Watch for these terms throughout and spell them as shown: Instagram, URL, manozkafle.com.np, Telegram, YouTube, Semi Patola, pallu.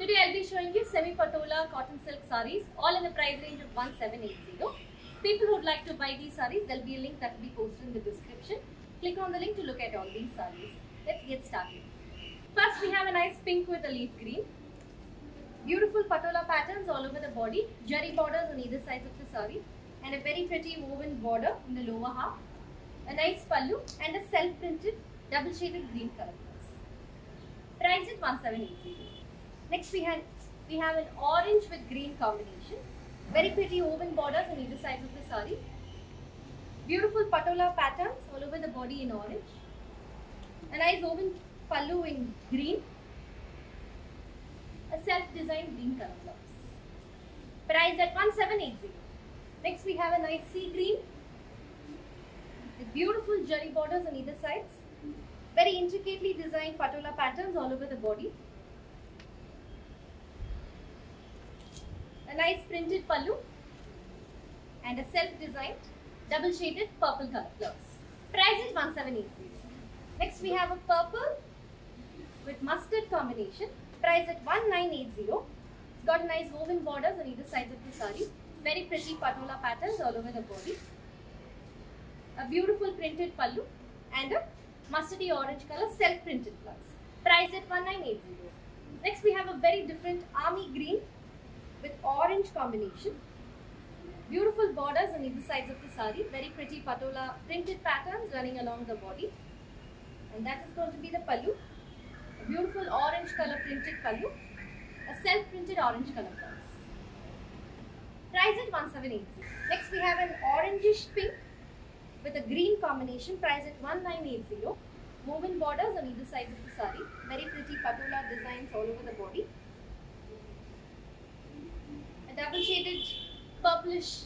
Today I'll be showing you Semi Patola cotton silk sarees, all in the price range of 1780. People who'd like to buy these sarees, there'll be a link that will be posted in the description. Click on the link to look at all these sarees. Let's get started. First, we have a nice pink with a leaf green. Beautiful patola patterns all over the body, jerry borders on either sides of the saree, and a very pretty woven border in the lower half. A nice pallu and a self-printed double shaded green color piece. Priced at 1780. Next we have an orange with green combination. Very pretty woven borders on either sides of the saree. Beautiful patola patterns all over the body in orange. A nice woven pallu in green. A self-designed green color blouse. Priced at 1780. Next we have a nice sea green with beautiful jerry borders on either sides. Very intricately designed patola patterns all over the body. A nice printed pallu and a self-designed double shaded purple color blouse. Price is 1780. Next we have a purple with mustard combination. Price at 1980. It's got nice woven borders on either sides of the saree. Very pretty patola patterns all over the body. A beautiful printed pallu and a mustardy orange color self-printed blouse. Price at 1980. Next we have a very different army green with orange combination. Beautiful borders on either sides of the saree. Very pretty patola printed patterns running along the body. And that is going to be the pallu. A beautiful orange color printed pallu. A self-printed orange color blouse. Price at 1780. Next we have an orangish pink with a green combination. Price at 1980. Woven borders on either side of the saree. Very pretty patola designs all over the body. A double shaded purplish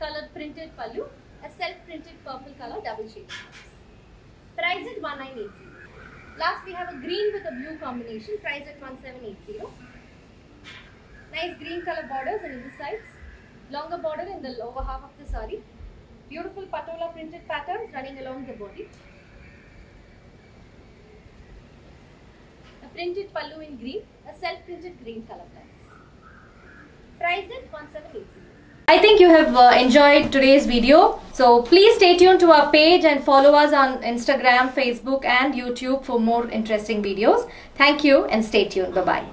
colored printed pallu. A self-printed purple color double shaded blouse. Price at 1980. Last we have a green with a blue combination. Price at 1780. Nice green color borders on either sides. Longer border in the lower half of the saree. Beautiful patola printed patterns running along the body. A printed pallu in green, a self-printed green color blouse. Priced at 1780. I think you have enjoyed today's video. So please stay tuned to our page and follow us on Instagram, Facebook and YouTube for more interesting videos. Thank you and stay tuned. Bye-bye.